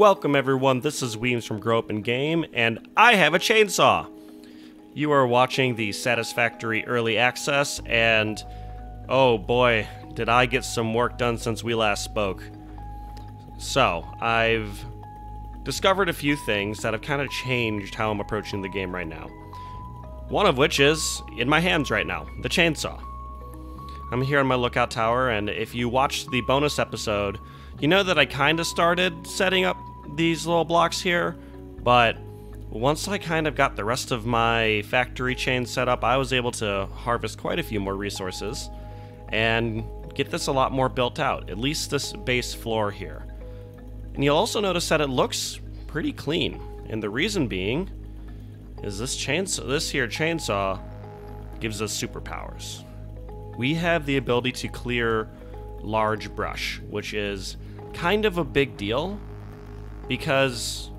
Welcome everyone, this is Weems from Grow Up And Game, and I have a chainsaw! You are watching the Satisfactory Early Access, and oh boy, did I get some work done since we last spoke. So, I've discovered a few things that have kind of changed how I'm approaching the game right now. One of which is in my hands right now, the chainsaw. I'm here on my lookout tower, and if you watched the bonus episode, you know that I kind of started setting up these little blocks here, but once I kind of got the rest of my factory chain set up, I was able to harvest quite a few more resources and get this a lot more built out, at least this base floor here. And you'll also notice that it looks pretty clean, and the reason being is this here chainsaw gives us superpowers. We have the ability to clear large brush, which is kind of a big deal because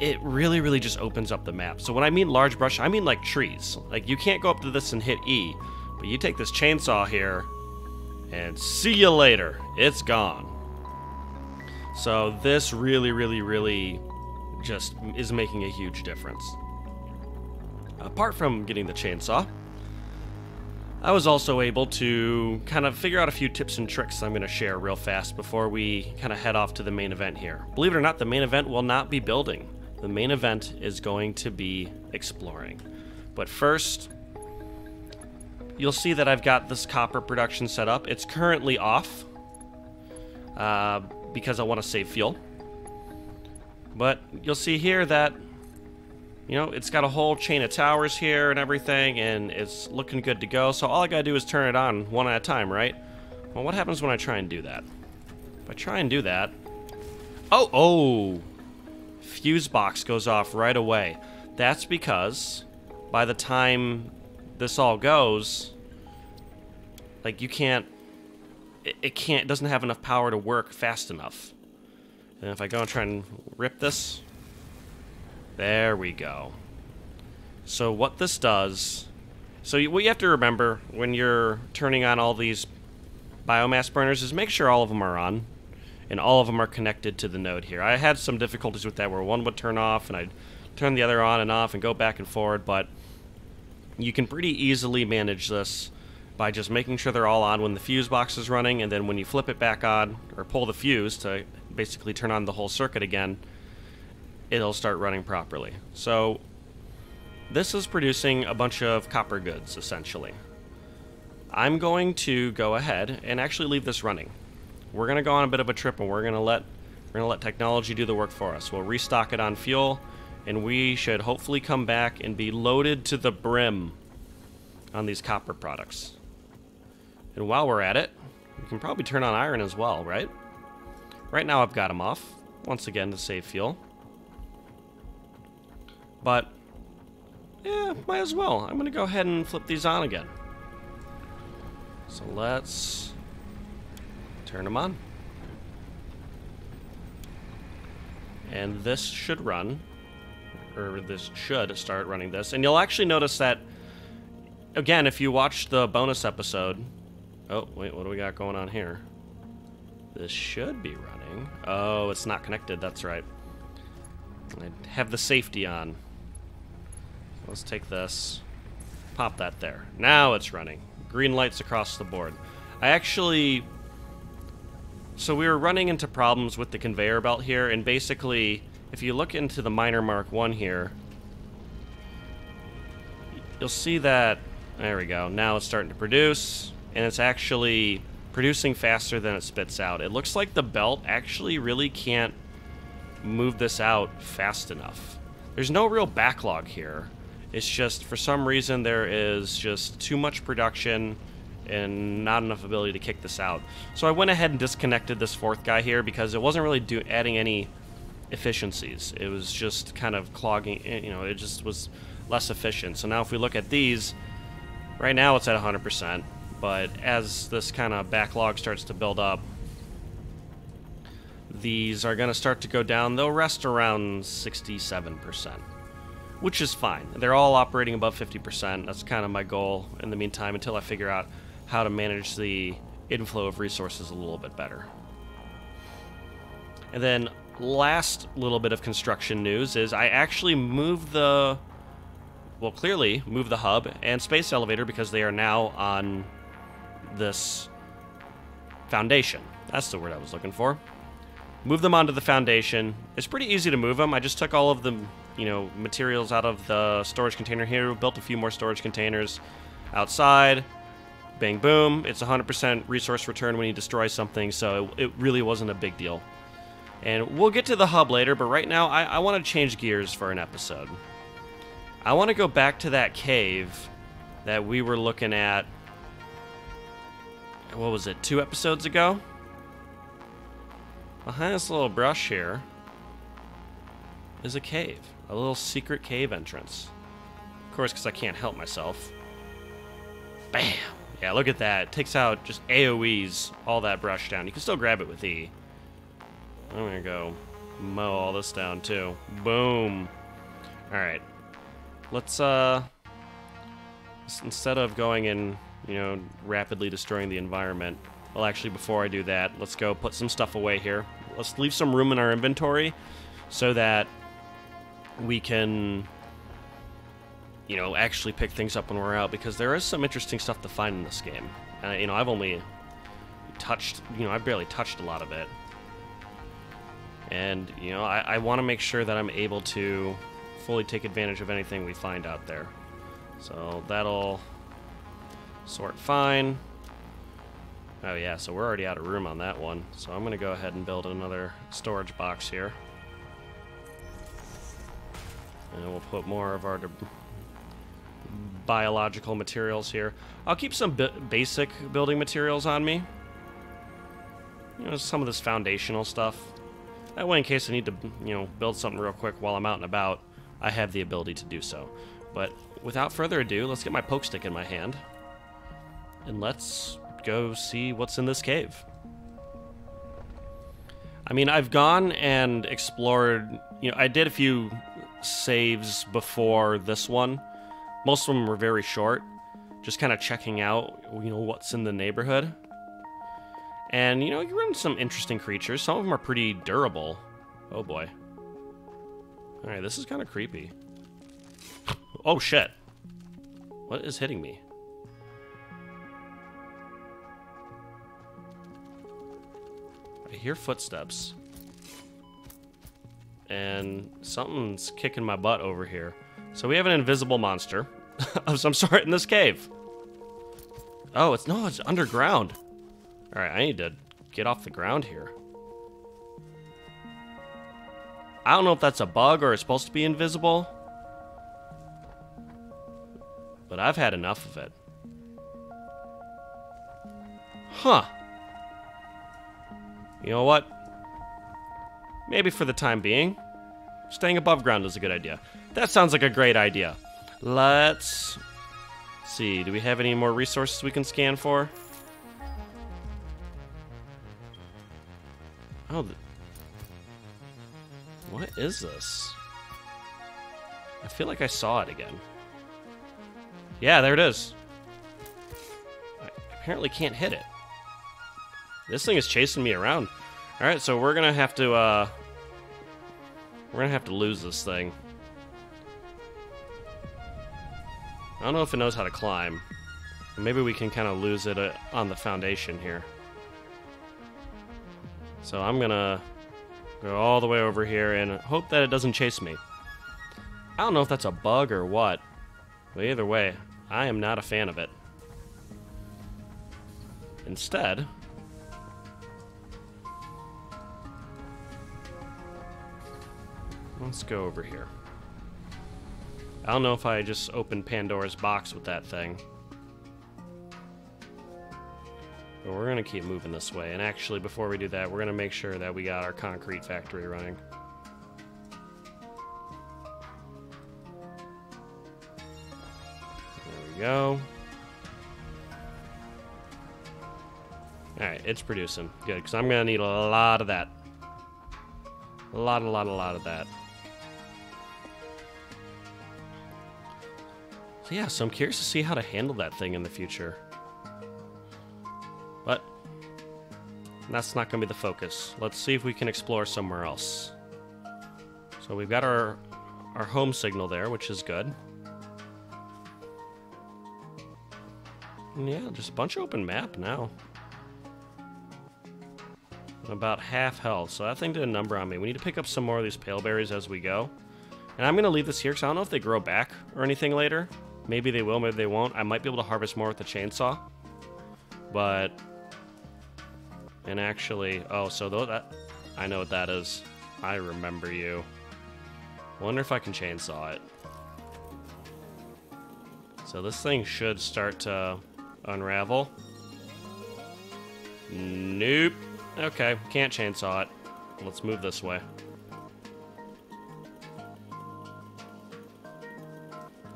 it really just opens up the map. So when I mean large brush, I mean like trees. Like you can't go up to this and hit E, but you take this chainsaw here and see you later. It's gone. So this really just is making a huge difference. Apart from getting the chainsaw, I was also able to kind of figure out a few tips and tricks I'm going to share real fast before we kind of head off to the main event here. Believe it or not, the main event will not be building. The main event is going to be exploring. But first, you'll see that I've got this copper production set up. It's currently off because I want to save fuel. But you'll see here that, you know, it's got a whole chain of towers here and everything, and it's looking good to go. So all I gotta do is turn it on one at a time, right? Well, what happens when I try and do that? If I try and do that... Oh! Fuse box goes off right away. That's because by the time this all goes, like, you can't... It doesn't have enough power to work fast enough. And if I go and try and rip this... There we go. So what this does... what you have to remember when you're turning on all these biomass burners is make sure all of them are on. And all of them are connected to the node here. I had some difficulties with that where one would turn off and I'd turn the other on and off and go back and forward. But you can pretty easily manage this by just making sure they're all on when the fuse box is running. And then when you flip it back on or pull the fuse to basically turn on the whole circuit again, it'll start running properly. So this is producing a bunch of copper goods, essentially. I'm going to go ahead and actually leave this running. We're gonna go on a bit of a trip, and we're gonna let technology do the work for us. We'll restock it on fuel, and we should hopefully come back and be loaded to the brim on these copper products. And while we're at it, we can probably turn on iron as well, right? Right now I've got them off, once again to save fuel. But, yeah, might as well. I'm going to go ahead and flip these on again. So let's turn them on. And this should run, or this should start running this. And you'll actually notice that, again, if you watch the bonus episode... Oh, wait, what do we got going on here? This should be running. Oh, it's not connected, that's right. I have the safety on. Let's take this, pop that there. Now it's running. Green lights across the board. So we were running into problems with the conveyor belt here, and basically, if you look into the miner mark 1 here, you'll see that, there we go, now it's starting to produce, and it's actually producing faster than it spits out. It looks like the belt actually really can't move this out fast enough. There's no real backlog here. It's just for some reason there is just too much production and not enough ability to kick this out. So I went ahead and disconnected this fourth guy here because it wasn't really adding any efficiencies. It was just kind of clogging, you know, it just was less efficient. So now if we look at these, right now it's at 100%, but as this kind of backlog starts to build up, these are going to start to go down. They'll rest around 67%, which is fine. They're all operating above 50%. That's kind of my goal in the meantime until I figure out how to manage the inflow of resources a little bit better. And then last little bit of construction news is I actually moved the, well, clearly moved the hub and space elevator because they are now on this foundation. That's the word I was looking for. Move them onto the foundation. It's pretty easy to move them. I just took all of the, you know, materials out of the storage container here, built a few more storage containers outside. Bang, boom. It's 100% resource return when you destroy something, so it really wasn't a big deal. And we'll get to the hub later, but right now I want to change gears for an episode. I want to go back to that cave that we were looking at, what was it, 2 episodes ago? Behind this little brush here is a cave, a little secret cave entrance. Of course, because I can't help myself. Bam! Yeah, look at that. It takes out just AoEs, all that brush down. You can still grab it with E. I'm gonna go mow all this down too. Boom. Alright. Let's instead of going and, you know, rapidly destroying the environment. Well, actually, before I do that, let's go put some stuff away here. Let's leave some room in our inventory so that we can, you know, actually pick things up when we're out, because there is some interesting stuff to find in this game. You know, I've only touched, you know, I barely touched a lot of it. And, you know, I want to make sure that I'm able to fully take advantage of anything we find out there. So that'll sort fine. Oh yeah, so we're already out of room on that one. So I'm going to go ahead and build another storage box here. And we'll put more of our biological materials here. I'll keep some basic building materials on me. You know, some of this foundational stuff. That way, in case I need to, you know, build something real quick while I'm out and about, I have the ability to do so. But without further ado, let's get my poke stick in my hand. And let's go see what's in this cave. I mean, I've gone and explored, you know, I did a few saves before this one. Most of them were very short, just kind of checking out, you know, what's in the neighborhood. And, you know, you run into some interesting creatures. Some of them are pretty durable. Oh, boy. All right, this is kind of creepy. Oh, shit. What is hitting me? I hear footsteps. And something's kicking my butt over here. So we have an invisible monster of some sort in this cave. Oh, it's no, it's underground. All right, I need to get off the ground here. I don't know if that's a bug or it's supposed to be invisible, but I've had enough of it. Huh. You know what? Maybe for the time being, staying above ground is a good idea. That sounds like a great idea. Let's see. Do we have any more resources we can scan for? Oh, what is this? I feel like I saw it again. Yeah, there it is. I apparently can't hit it. This thing is chasing me around. All right, so we're gonna have to lose this thing. I don't know if it knows how to climb. Maybe we can kind of lose it on the foundation here. So I'm gonna go all the way over here and hope that it doesn't chase me. I don't know if that's a bug or what, but either way, I am not a fan of it. Instead, let's go over here. I don't know if I just opened Pandora's box with that thing. But we're gonna keep moving this way, and actually before we do that, we're gonna make sure that we got our concrete factory running. There we go. Alright, it's producing. Good, because I'm gonna need a lot of that. A lot of that. So yeah, so I'm curious to see how to handle that thing in the future. But That's not going to be the focus. Let's see if we can explore somewhere else. So we've got our home signal there, which is good. And yeah, just a bunch of open map now. About half health, so that thing did a number on me. We need to pick up some more of these paleberries as we go. And I'm going to leave this here because I don't know if they grow back or anything later. Maybe they will, maybe they won't. I might be able to harvest more with the chainsaw. But... and actually... oh, so that... I know what that is. I remember you. Wonder if I can chainsaw it. So this thing should start to unravel. Nope. Okay, can't chainsaw it. Let's move this way.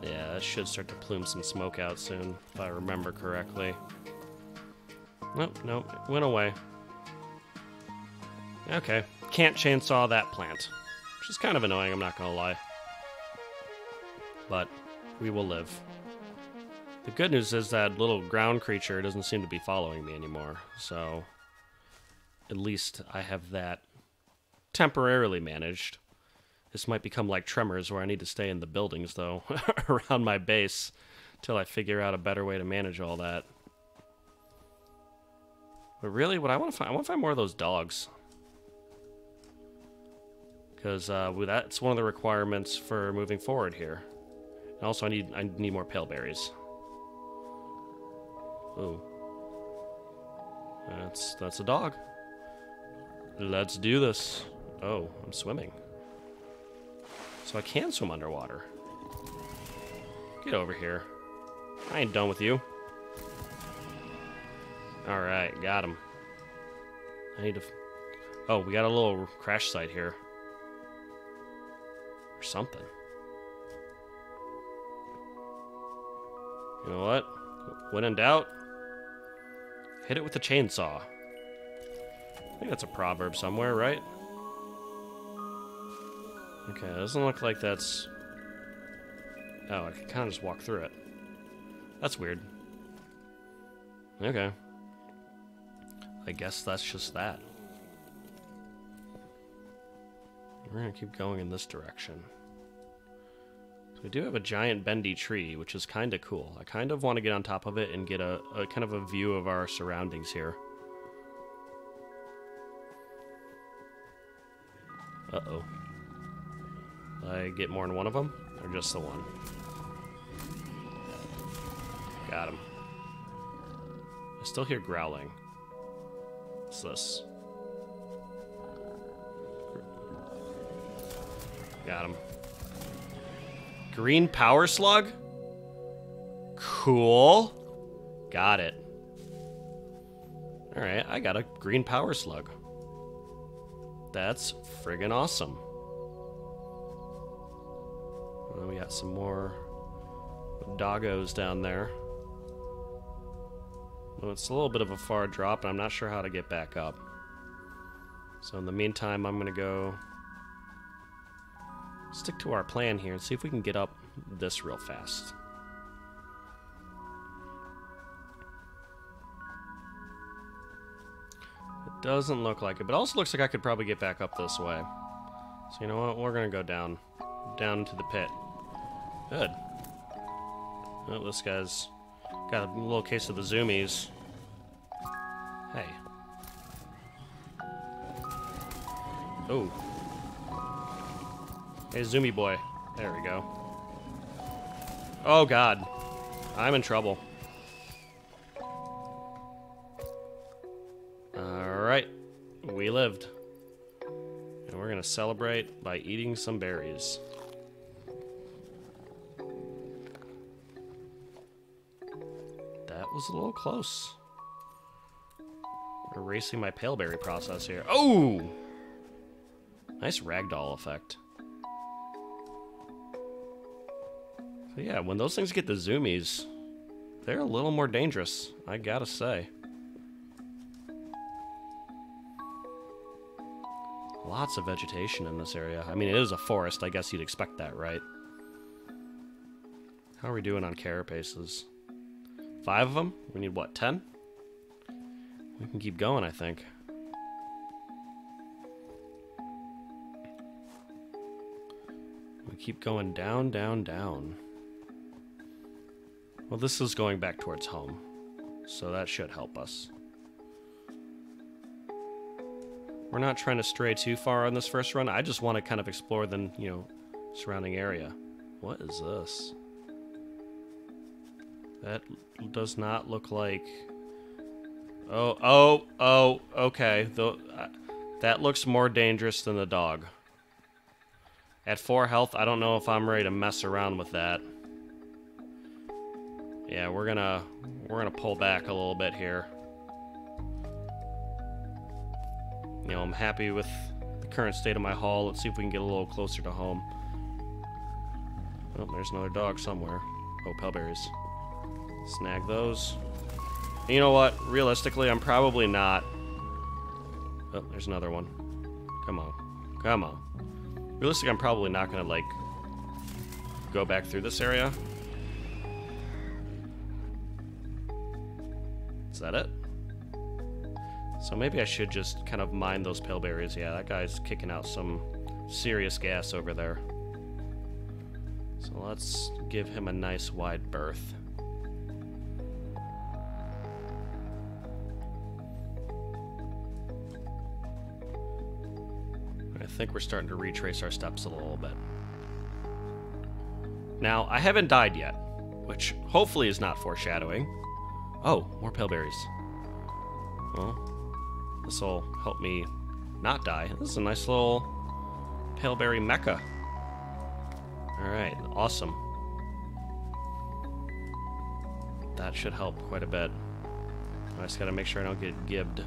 Yeah, that should start to plume some smoke out soon, if I remember correctly. Nope, nope, it went away. Okay, can't chainsaw that plant. Which is kind of annoying, I'm not gonna lie. But, we will live. The good news is that little ground creature doesn't seem to be following me anymore, so... at least I have that temporarily managed. This might become like Tremors, where I need to stay in the buildings, though, around my base, till I figure out a better way to manage all that. But really, what I want to find more of those dogs. Because that's one of the requirements for moving forward here. And also, I need more paleberries. Ooh. That's a dog. Let's do this. Oh, I'm swimming. So I can swim underwater. Get over here. I ain't done with you. Alright, got him. I need to... oh, we got a little crash site here. Or something. You know what? When in doubt, hit it with a chainsaw. I think that's a proverb somewhere, right? Okay, it doesn't look like that's... oh, I can kind of just walk through it. That's weird. Okay. I guess that's just that. We're gonna keep going in this direction. So we do have a giant bendy tree, which is kind of cool. I kind of want to get on top of it and get a kind of a view of our surroundings here. Uh-oh. Did I get more than one of them? Or just the one? Got him. I still hear growling. What's this? Got him. Green power slug? Cool. Got it. Alright, I got a green power slug. That's friggin' awesome. And we got some more doggos down there. Well, it's a little bit of a far drop, and I'm not sure how to get back up. So in the meantime, I'm gonna go stick to our plan here and see if we can get up this real fast. Doesn't look like it, but also looks like I could probably get back up this way. So you know what? We're gonna go down to the pit. Good. Oh, this guy's got a little case of the zoomies. Hey. Oh. Hey, zoomie boy. There we go. Oh God, I'm in trouble. We lived. And we're gonna celebrate by eating some berries. That was a little close. Erasing my paleberry process here. Oh! Nice ragdoll effect. So yeah, when those things get the zoomies, they're a little more dangerous, I gotta say. Lots of vegetation in this area. I mean, it is a forest. I guess you'd expect that, right? How are we doing on carapaces? 5 of them? We need, what, 10? We can keep going, I think. we keep going down, down, down. Well, this is going back towards home, so that should help us. We're not trying to stray too far on this first run. I just want to kind of explore the, you know, surrounding area. What is this? That does not look like... Oh, okay. That looks more dangerous than the dog. At 4 health, I don't know if I'm ready to mess around with that. Yeah, we're gonna pull back a little bit here. You know, I'm happy with the current state of my haul. Let's see if we can get a little closer to home. Oh, there's another dog somewhere. Oh, Paleberries. Snag those. And you know what? Realistically, I'm probably not. Oh, there's another one. Come on. Come on. Realistically, I'm probably not going to, like, go back through this area. Is that it? So maybe I should just kind of mine those Paleberries. Yeah, that guy's kicking out some serious gas over there. So let's give him a nice wide berth. I think we're starting to retrace our steps a little bit. Now, I haven't died yet, which hopefully is not foreshadowing. Oh, more Paleberries. Well, this will help me not die. This is a nice little Paleberry mecca. Alright, awesome. That should help quite a bit. I just gotta make sure I don't get gibbed.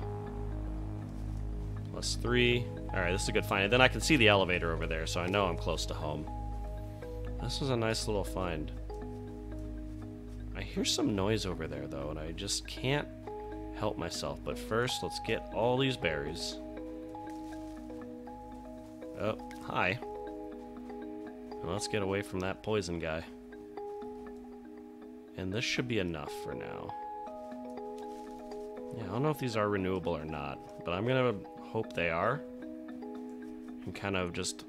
Plus 3. Alright, this is a good find. And then I can see the elevator over there, so I know I'm close to home. This is a nice little find. I hear some noise over there, though, and I just can't help myself. But first, let's get all these berries. Oh, hi. And let's get away from that poison guy. And this should be enough for now. Yeah, I don't know if these are renewable or not, but I'm gonna hope they are and kind of just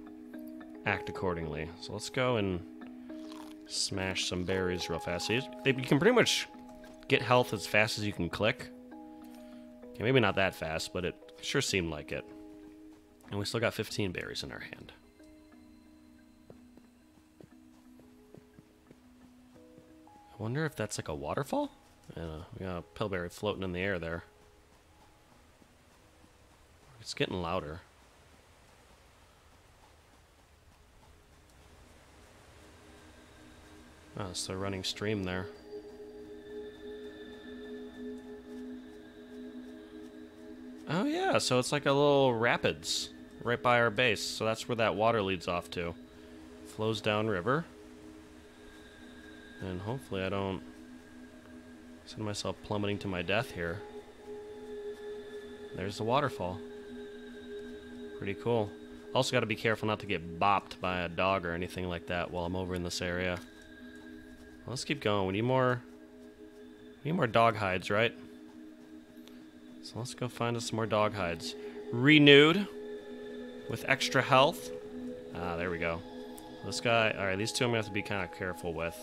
act accordingly. So let's go and smash some berries real fast. So you can pretty much get health as fast as you can click. Okay, maybe not that fast, but it sure seemed like it. And we still got 15 berries in our hand. I wonder if that's like a waterfall? Yeah, we got a Paleberry floating in the air there. It's getting louder. Oh, it's the running stream there. Oh yeah, so it's like a little rapids right by our base. So that's where that water leads off to. Flows down river. And hopefully I don't send myself plummeting to my death here. There's the waterfall. Pretty cool. Also got to be careful not to get bopped by a dog or anything like that while I'm over in this area. Let's keep going. We need more dog hides, right? So let's go find us some more dog hides. Renewed with extra health. Ah, there we go. This guy. All right, these two I'm gonna have to be kind of careful with.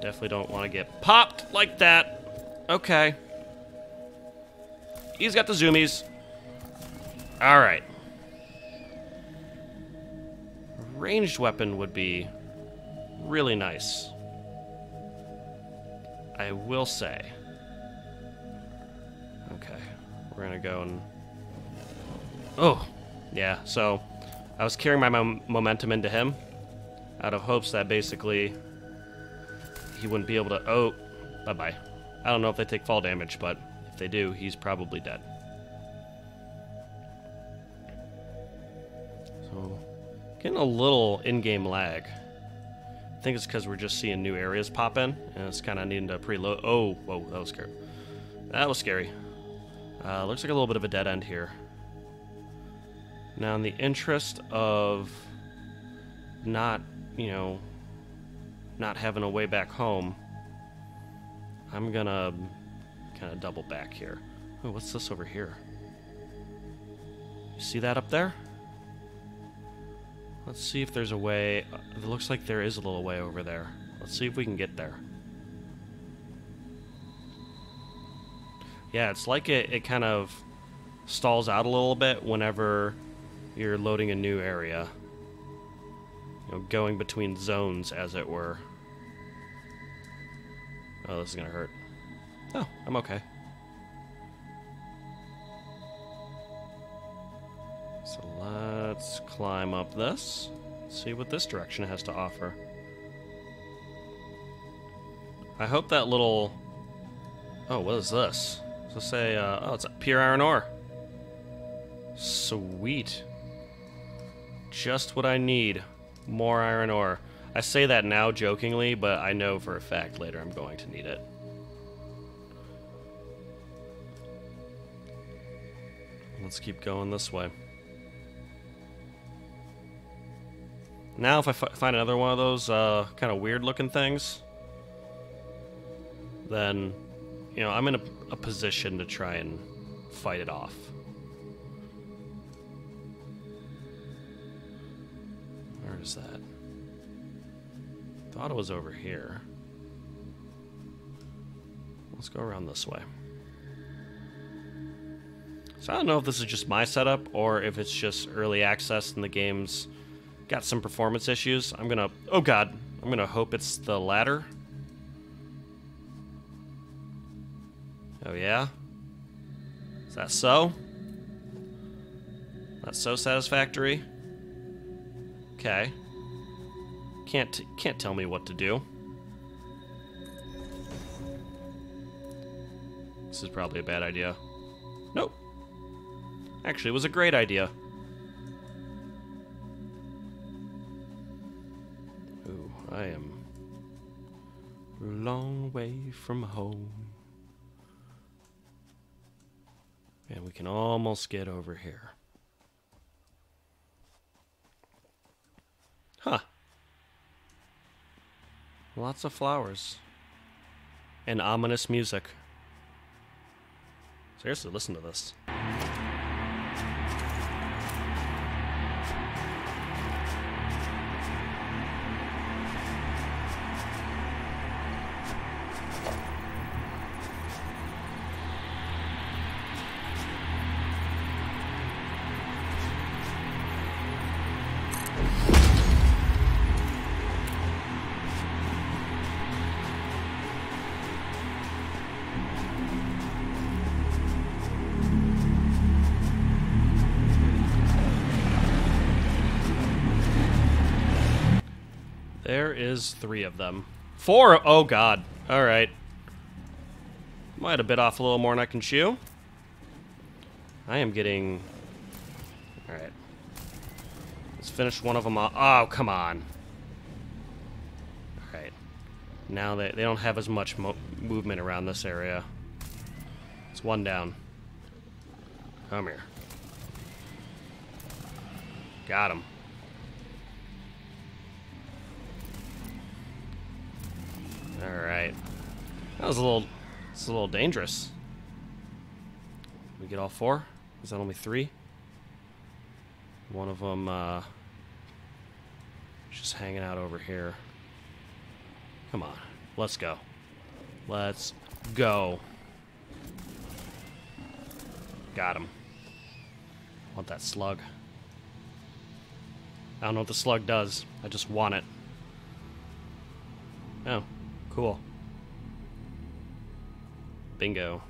Definitely don't want to get popped like that. Okay. He's got the zoomies. All right. Ranged weapon would be really nice. I will say. Okay, we're gonna go and... Oh, yeah, so I was carrying my momentum into him out of hopes that basically he wouldn't be able to... Oh, bye-bye. I don't know if they take fall damage, but if they do, he's probably dead. So, getting a little in-game lag. I think it's because we're just seeing new areas pop in, and it's kind of needing to preload. Oh, whoa, that was scary. That was scary. Looks like a little bit of a dead end here. Now, in the interest of not, you know, not having a way back home, I'm gonna kind of double back here. Oh, what's this over here? You see that up there? Let's see if there's a way. It looks like there is a little way over there. Let's see if we can get there. Yeah, it's like it kind of stalls out a little bit whenever you're loading a new area. You know, going between zones, as it were. Oh, this is gonna hurt. Oh, I'm okay. So let's climb up this. See what this direction has to offer. I hope that little... Oh, what is this? So say, oh, it's pure iron ore. Sweet. Just what I need. More iron ore. I say that now jokingly, but I know for a fact later I'm going to need it. Let's keep going this way. Now if I find another one of those kind of weird looking things, then, you know, I'm in a position to try and fight it off. Where is that? Thought it was over here. Let's go around this way. So I don't know if this is just my setup or if it's just early access and the game's got some performance issues. I'm gonna... Oh god. I'm gonna hope it's the ladder. Oh yeah? Is that so? That's so satisfactory. Okay. Can't tell me what to do. This is probably a bad idea. Nope. Actually, it was a great idea. Ooh, I am a long way from home. And we can almost get over here. Huh. Lots of flowers. And ominous music. Seriously, listen to this. There is 3 of them. 4! Oh god. Alright. Might have bit off a little more than I can chew. I am getting... Alright. Let's finish one of them off. Oh, come on. Alright. Now they don't have as much movement around this area. It's one down. Come here. Got him. Alright. That was a little dangerous. Did we get all 4? Is that only 3? One of them, just hanging out over here. Come on. Let's go. Let's go. Got him. Want that slug. I don't know what the slug does. I just want it. Oh. Cool. Bingo.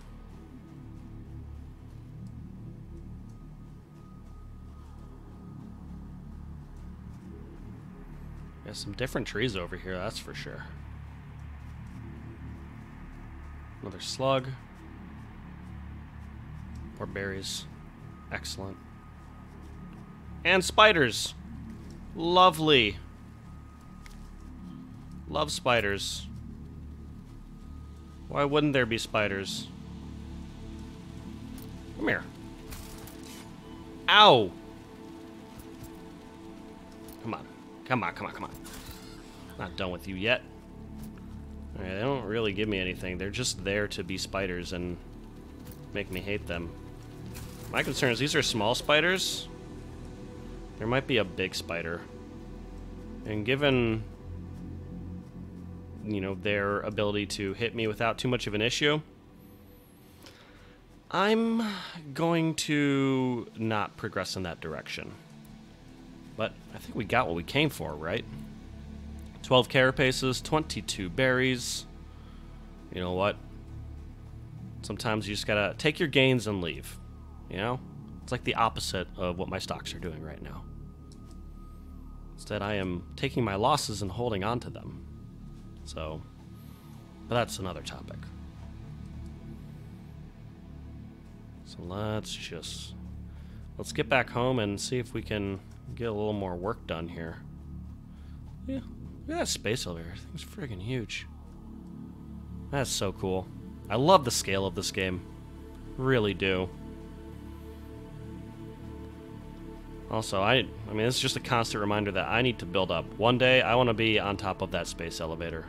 There's some different trees over here, that's for sure. Another slug. More berries. Excellent. And spiders! Lovely! Love spiders. Why wouldn't there be spiders? Come here. Ow! Come on. Come on, come on, come on. Not done with you yet. Alright, they don't really give me anything. They're just there to be spiders and make me hate them. My concern is these are small spiders. There might be a big spider. And given, you know, their ability to hit me without too much of an issue, I'm going to not progress in that direction. But I think we got what we came for, right? 12 carapaces, 22 berries. You know what? Sometimes you just gotta take your gains and leave. You know? It's like the opposite of what my stocks are doing right now. Instead, I am taking my losses and holding on to them. So, but that's another topic. So let's get back home and see if we can get a little more work done here. Yeah, look at that space elevator. Thing's friggin' huge. That's so cool. I love the scale of this game. Really do. Also, I mean, it's just a constant reminder that I need to build up. One day, I want to be on top of that space elevator.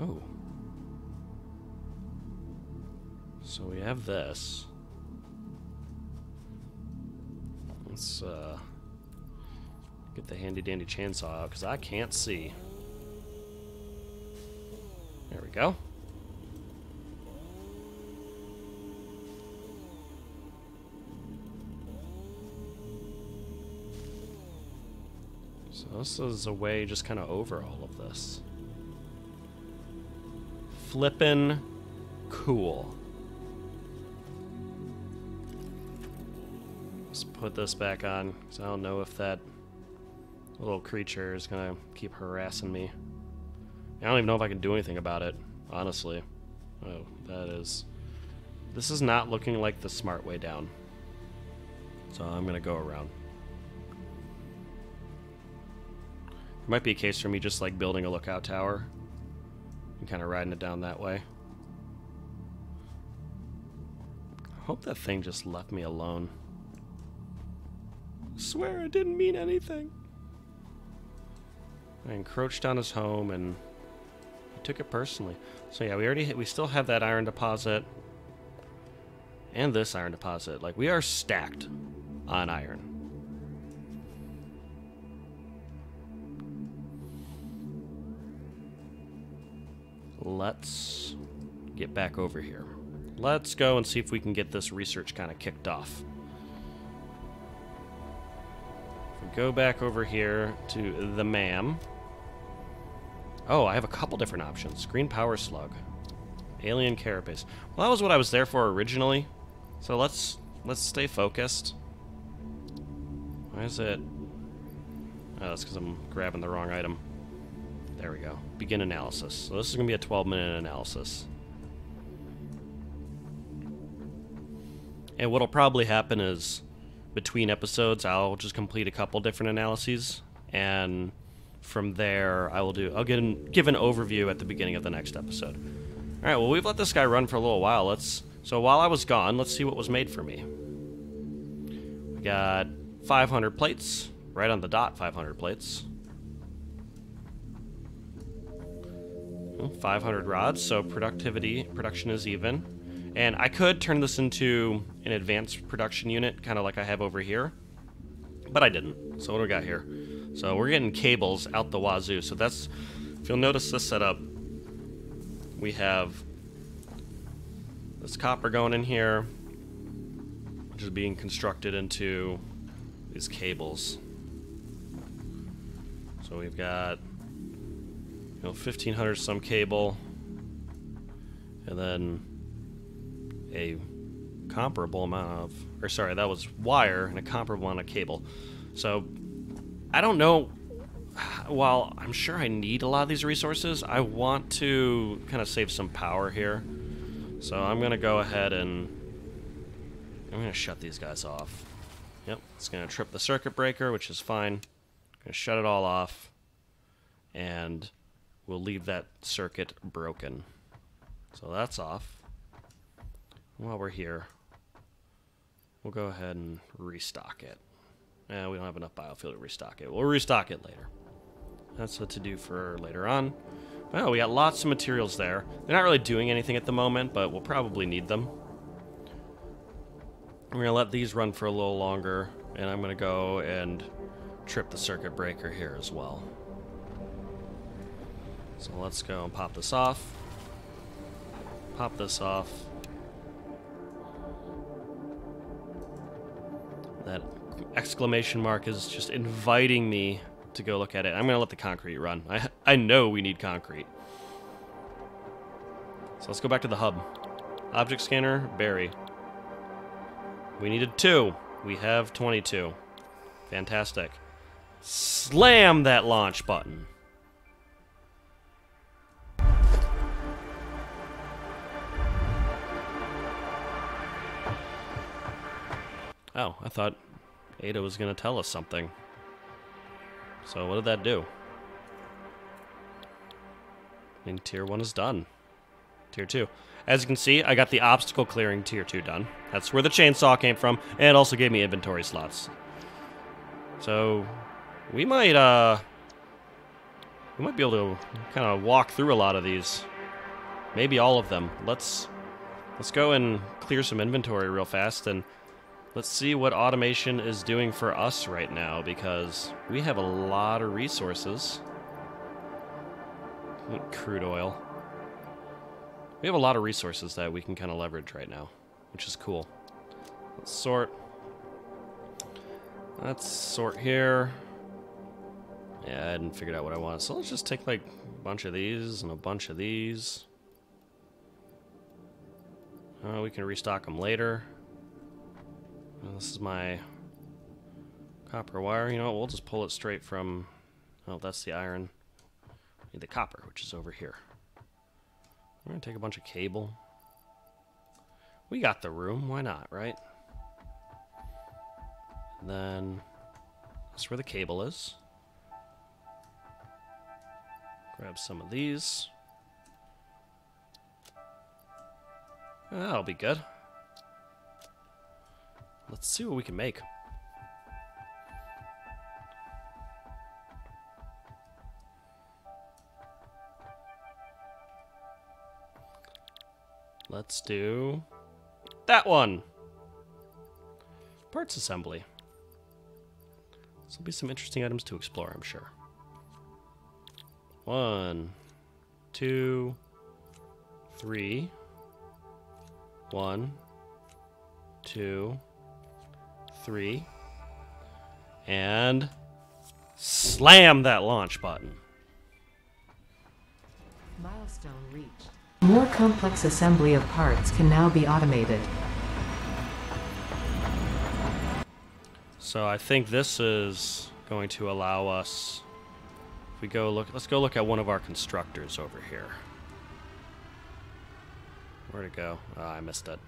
Oh. So we have this. Let's get the handy-dandy chainsaw out, because I can't see. There we go. So this is a way just kind of over all of this. Flippin' cool. Let's put this back on, because I don't know if that little creature is going to keep harassing me. I don't even know if I can do anything about it, honestly. Oh, that is... This is not looking like the smart way down. So I'm going to go around. It might be a case for me just like building a lookout tower and kind of riding it down that way. I hope that thing just left me alone. I swear I didn't mean anything. I encroached on his home and he took it personally. So yeah, we still have that iron deposit and this iron deposit. Like, we are stacked on iron. Let's get back over here. Let's go and see if we can get this research kind of kicked off. If we go back over here to the M.A.M. Oh, I have a couple different options. Green Power Slug. Alien Carapace. Well, that was what I was there for originally. So let's stay focused. Why is it... Oh, that's because I'm grabbing the wrong item. There we go. Begin analysis. So this is going to be a 12-minute analysis. And what'll probably happen is between episodes, I'll just complete a couple different analyses, and from there, I'll give an overview at the beginning of the next episode. All right, well, we've let this guy run for a little while. So while I was gone, let's see what was made for me. We got 500 plates, right on the dot, 500 plates. 500 rods, so production is even. And I could turn this into an advanced production unit, kind of like I have over here, but I didn't. So what do we got here? So we're getting cables out the wazoo. So that's, if you'll notice this setup, we have this copper going in here, which is being constructed into these cables. So we've got 1,500 some cable, and then a comparable amount of, or sorry, that was wire, and a comparable amount of cable. So I don't know, while I'm sure I need a lot of these resources, I want to kind of save some power here. So I'm going to go ahead and I'm going to shut these guys off. Yep, it's going to trip the circuit breaker, which is fine. I'm going to shut it all off, and we'll leave that circuit broken. So that's off. While we're here, we'll go ahead and restock it. We don't have enough biofuel to restock it. We'll restock it later. That's a to-do for later on. Well, we got lots of materials there. They're not really doing anything at the moment, but we'll probably need them. We're gonna let these run for a little longer, And I'm going to go and trip the circuit breaker here as well. So let's go and pop this off. Pop this off. That exclamation mark is just inviting me to go look at it. I'm going to let the concrete run. I know we need concrete. So let's go back to the hub. Object scanner, Berry. We needed 2. We have 22. Fantastic. Slam that launch button. Oh, I thought Ada was going to tell us something. So what did that do? I mean, Tier 1 is done. Tier 2. As you can see, I got the obstacle clearing Tier 2 done. That's where the chainsaw came from, and it also gave me inventory slots. So we might be able to kind of walk through a lot of these. Maybe all of them. Let's go and clear some inventory real fast, and let's see what automation is doing for us right now, because we have a lot of resources. Crude oil. We have a lot of resources that we can kind of leverage right now, which is cool. Let's sort. Let's sort here. Yeah, I hadn't figured out what I want. So let's just take like a bunch of these and a bunch of these. Oh, we can restock them later. This is my copper wire. You know what? We'll just pull it straight from... Oh, that's the iron. We need the copper, which is over here. We're going to take a bunch of cable. We got the room. Why not, right? And then... that's where the cable is. Grab some of these. That'll be good. Let's see what we can make. Let's do that one. Parts assembly. This will be some interesting items to explore, I'm sure. 1, 2, 3. 1, 2, 3, and slam that launch button. Milestone reached. More complex assembly of parts can now be automated. So I think this is going to allow us, if we go look, let's go look at one of our constructors over here. Where'd it go? Oh, I missed it.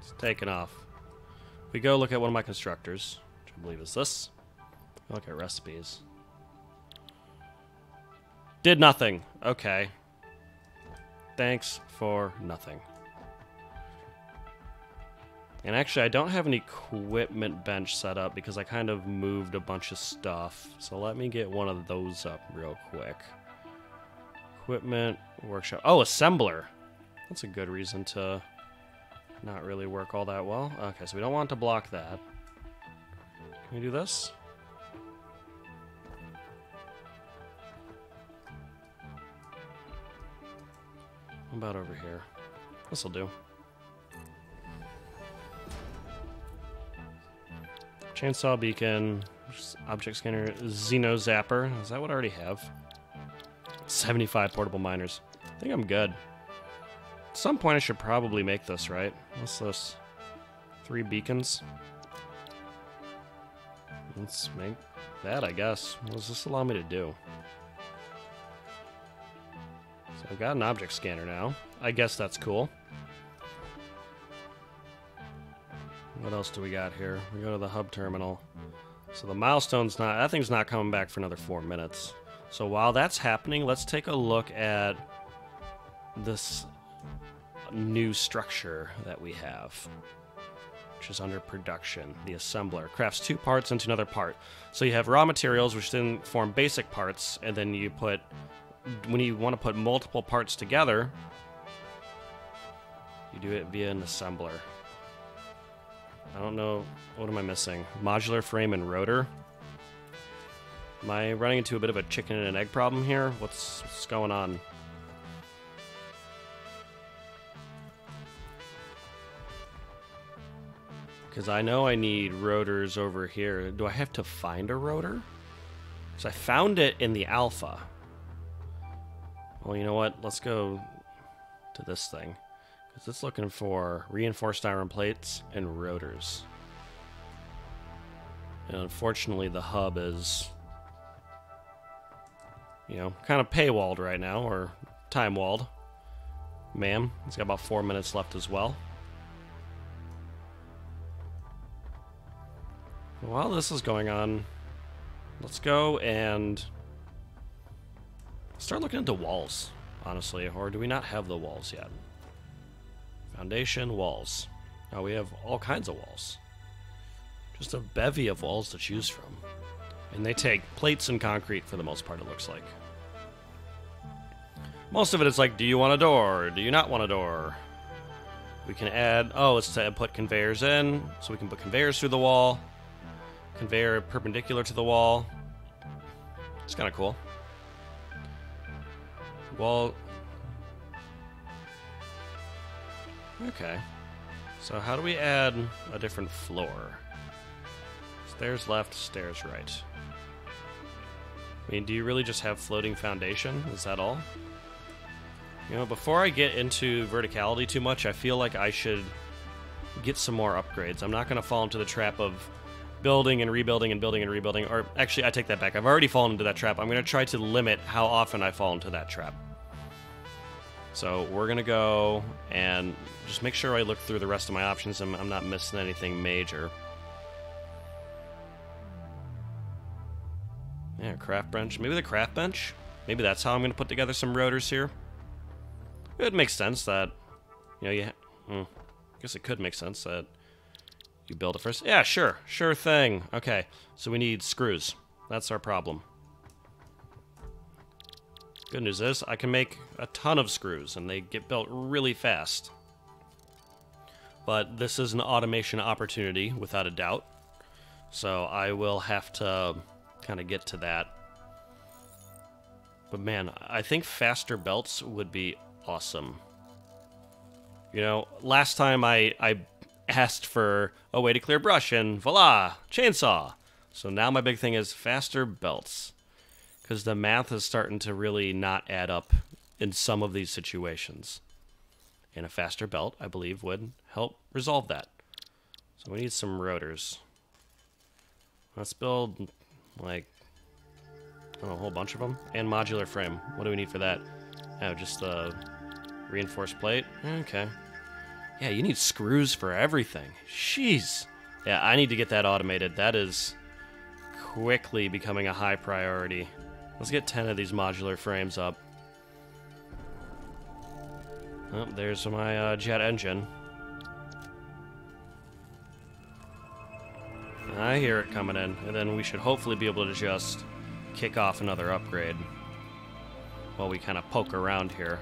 It's taken off. We go look at one of my constructors, which I believe is this. Look at recipes. Did nothing. Okay. Thanks for nothing. And actually, I don't have an equipment bench set up because I kind of moved a bunch of stuff. So let me get one of those up real quick. Equipment, workshop. Oh, assembler. That's a good reason to... not really work all that well. Okay, so we don't want to block that. Can we do this? How about over here? This'll do. Chainsaw beacon, object scanner, Xeno zapper. Is that what I already have? 75 portable miners. I think I'm good. At some point I should probably make this, right? What's this? 3 beacons? Let's make that, I guess. What does this allow me to do? So I've got an object scanner now. I guess that's cool. What else do we got here? We go to the hub terminal. So the milestone's not... that thing's not coming back for another 4 minutes. So while that's happening, let's take a look at this... new structure that we have, which is under production. The assembler crafts 2 parts into another part. So you have raw materials, which then form basic parts, and then you put, when you want to put multiple parts together, you do it via an assembler. I don't know. What am I missing? Modular frame and rotor. Am I running into a bit of a chicken and an egg problem here? What's going on? Because I know I need rotors over here. Do I have to find a rotor? Because I found it in the alpha. Well, you know what? Let's go to this thing. Because it's looking for reinforced iron plates and rotors. And unfortunately, the hub is, you know, kind of paywalled right now, or time-walled. Ma'am, it's got about 4 minutes left as well. While this is going on, let's go and start looking at the walls, honestly. Or do we not have the walls yet? Foundation, walls. Now we have all kinds of walls. Just a bevy of walls to choose from. And they take plates and concrete for the most part, it looks like. Most of it is like, do you want a door? Do you not want a door? We can add, oh, it's to put conveyors in, so we can put conveyors through the wall. Conveyor perpendicular to the wall. It's kind of cool. Wall. Okay. So how do we add a different floor? Stairs left, stairs right. I mean, do you really just have floating foundation? Is that all? You know, before I get into verticality too much, I feel like I should get some more upgrades. I'm not going to fall into the trap of building and rebuilding and building and rebuilding. Or actually, I take that back. I've already fallen into that trap. I'm going to try to limit how often I fall into that trap. So we're going to go and just make sure I look through the rest of my options and I'm not missing anything major. Yeah, craft bench. Maybe the craft bench? Maybe that's how I'm going to put together some rotors here. It makes sense that, you know, I guess it could make sense that you build it first? Yeah, sure. Sure thing. Okay, so we need screws. That's our problem. Good news is, I can make a ton of screws, and they get built really fast. But this is an automation opportunity, without a doubt. So I will have to kind of get to that. But man, I think faster belts would be awesome. You know, last time I asked for a way to clear brush, and voila, chainsaw. So now my big thing is faster belts, because the math is starting to really not add up in some of these situations. And a faster belt, I believe, would help resolve that. So we need some rotors. Let's build, like, a whole bunch of them. And modular frame. What do we need for that? Oh, just the reinforced plate. Okay. Yeah, you need screws for everything. Jeez. Yeah, I need to get that automated. That is quickly becoming a high priority. Let's get 10 of these modular frames up. Oh, there's my jet engine. I hear it coming in, and then we should hopefully be able to just kick off another upgrade while we kind of poke around here.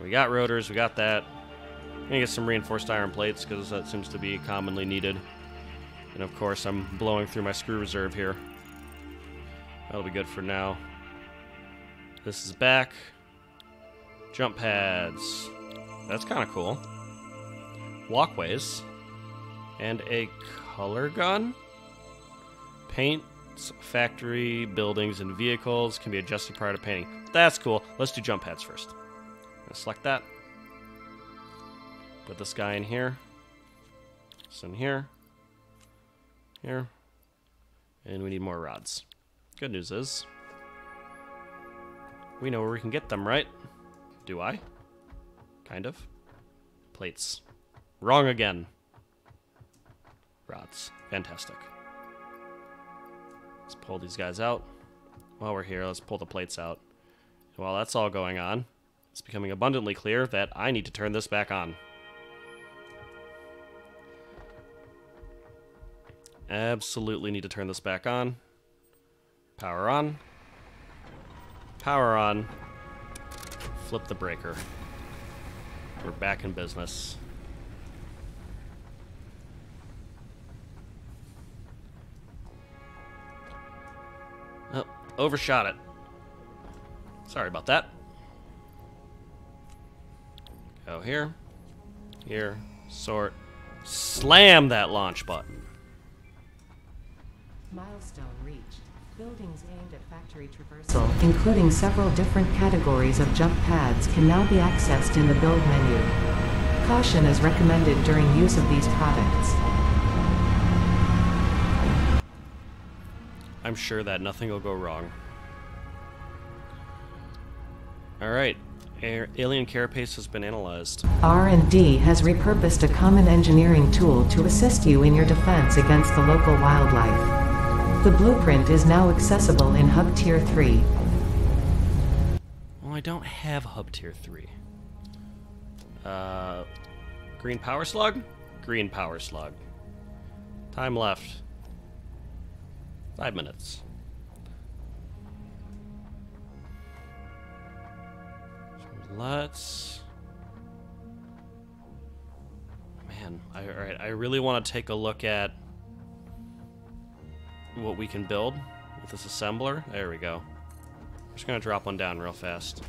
We got rotors, we got that. I'm gonna get some reinforced iron plates because that seems to be commonly needed. And of course, I'm blowing through my screw reserve here. That'll be good for now. This is back. Jump pads. That's kind of cool. Walkways. And a color gun? Paints, factory, buildings, and vehicles can be adjusted prior to painting. That's cool. Let's do jump pads first. Select that. Put this guy in here. This in here. Here. And we need more rods. Good news is, we know where we can get them, right? Do I? Kind of. Plates. Wrong again. Rods. Fantastic. Let's pull these guys out. While we're here, let's pull the plates out. And while that's all going on, it's becoming abundantly clear that I need to turn this back on. Absolutely need to turn this back on. Power on. Power on. Flip the breaker. We're back in business. Overshot it. Sorry about that. Go here. Here. Sort. Slam that launch button. Milestone reached. Buildings aimed at factory traversal, including several different categories of jump pads, can now be accessed in the build menu. Caution is recommended during use of these products. I'm sure that nothing will go wrong. Alright. Alien carapace has been analyzed. R&D has repurposed a common engineering tool to assist you in your defense against the local wildlife. The blueprint is now accessible in Hub Tier 3. Well, I don't have Hub Tier 3. Green power slug? Green power slug. Time left. 5 minutes. Let's... Man, alright, I really want to take a look at what we can build with this assembler. There we go. I'm just going to drop one down real fast.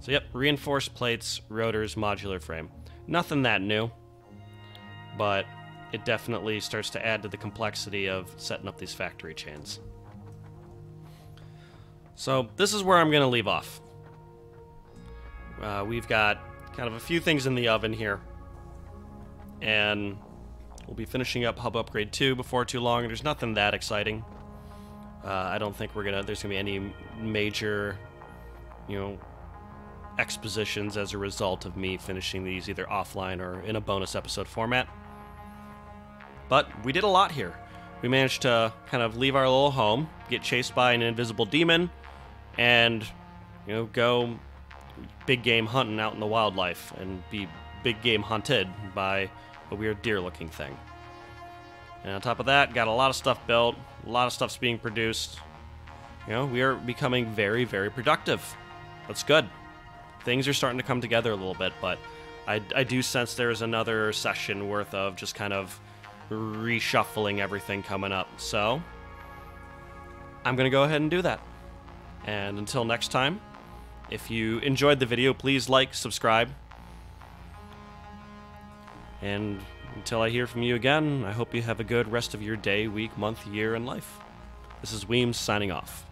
So yep, reinforced plates, rotors, modular frame. Nothing that new, but it definitely starts to add to the complexity of setting up these factory chains. So this is where I'm going to leave off. We've got kind of a few things in the oven here, and we'll be finishing up Hub Upgrade 2 before too long. There's nothing that exciting. I don't think there's gonna be any major, expositions as a result of me finishing these either offline or in a bonus episode format. But we did a lot here. We managed to kind of leave our little home, get chased by an invisible demon, and go big game hunting out in the wildlife and be big game hunted by a weird deer looking thing. And on top of that, got a lot of stuff built, a lot of stuff's being produced. We are becoming very, very productive. That's good. Things are starting to come together a little bit, but I do sense there is another session worth of just kind of reshuffling everything coming up. So I'm gonna go ahead and do that. And until next time, if you enjoyed the video, please like, subscribe. And until I hear from you again, I hope you have a good rest of your day, week, month, year, and life. This is Weems signing off.